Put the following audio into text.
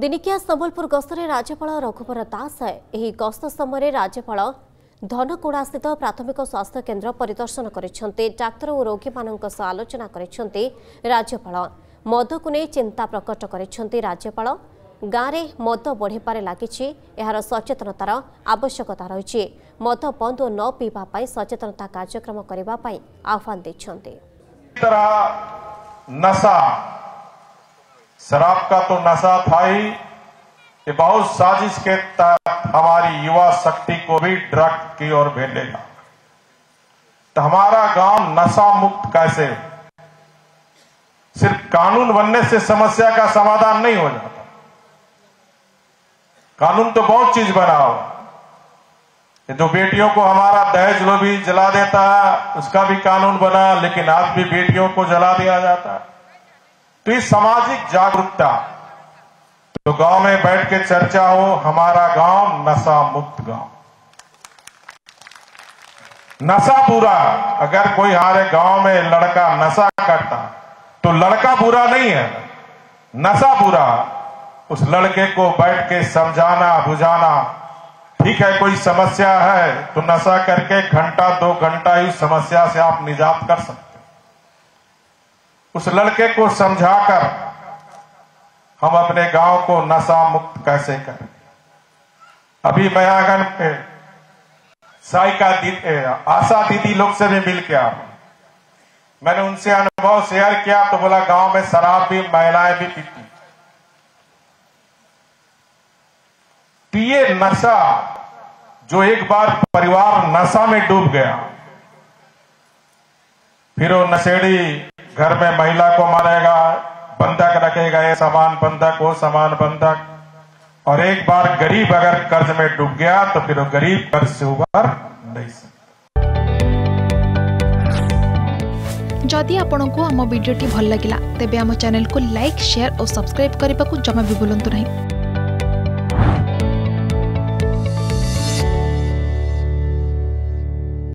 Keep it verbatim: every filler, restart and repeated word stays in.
दिनिकिया संबलपुर गस्तर राज्यपाल रघुबर दास गस्त समय राज्यपाल धनकोड़ास्थित प्राथमिक स्वास्थ्य केन्द्र परिदर्शन करिसेंते डाक्तर और रोगी मानक सह आलोचना करिसेंते राज्यपाल मद को नहीं चिंता प्रकट करिसेंते राज्यपाल गाँव में मद बढ़ेबार लगी यार सचेतनतार आवश्यकता रही मद बंद और न पीवा सचेतनता कार्यक्रम करने आह्वान देते। नशा शराब का तो नशा था ही, ये बहुत साजिश के तहत हमारी युवा शक्ति को भी ड्रग की ओर भेजेगा तो हमारा गांव नशा मुक्त कैसे हो? सिर्फ कानून बनने से समस्या का समाधान नहीं हो जाता। कानून तो बहुत चीज बना हो, ये जो बेटियों को हमारा दहेज लोभी जला देता है उसका भी कानून बना, लेकिन आज भी बेटियों को जला दिया जाता है। तो इस सामाजिक जागरूकता तो गांव में बैठ के चर्चा हो, हमारा गांव नशा मुक्त गांव। नशा बुरा, अगर कोई हमारे गांव में लड़का नशा करता तो लड़का बुरा नहीं है, नशा बुरा। उस लड़के को बैठ के समझाना बुझाना, ठीक है कोई समस्या है तो नशा करके घंटा दो घंटा इस समस्या से आप निजात कर सकते। उस लड़के को समझाकर हम अपने गांव को नशा मुक्त कैसे करें। अभी मयागन पे साइका दीदी आशा दीदी लोग से भी मिल के आ, मैंने उनसे अनुभव शेयर किया तो बोला गांव में शराब भी महिलाएं भी पीती। तो ये नशा जो एक बार परिवार नशा में डूब गया फिर वो नशेड़ी घर में महिला को मारेगा, बंधक रखेगा, ये सामान बंधक वो सामान बंधक, और एक बार गरीब अगर कर्ज में डूब गया तो फिर वो गरीब कर्ज से उभर नहीं सकता। जदि आपंक आम भिडी भल लगा तेब आम चैनल को लाइक शेयर और सब्सक्राइब करने को जमा भी बुलां नहीं।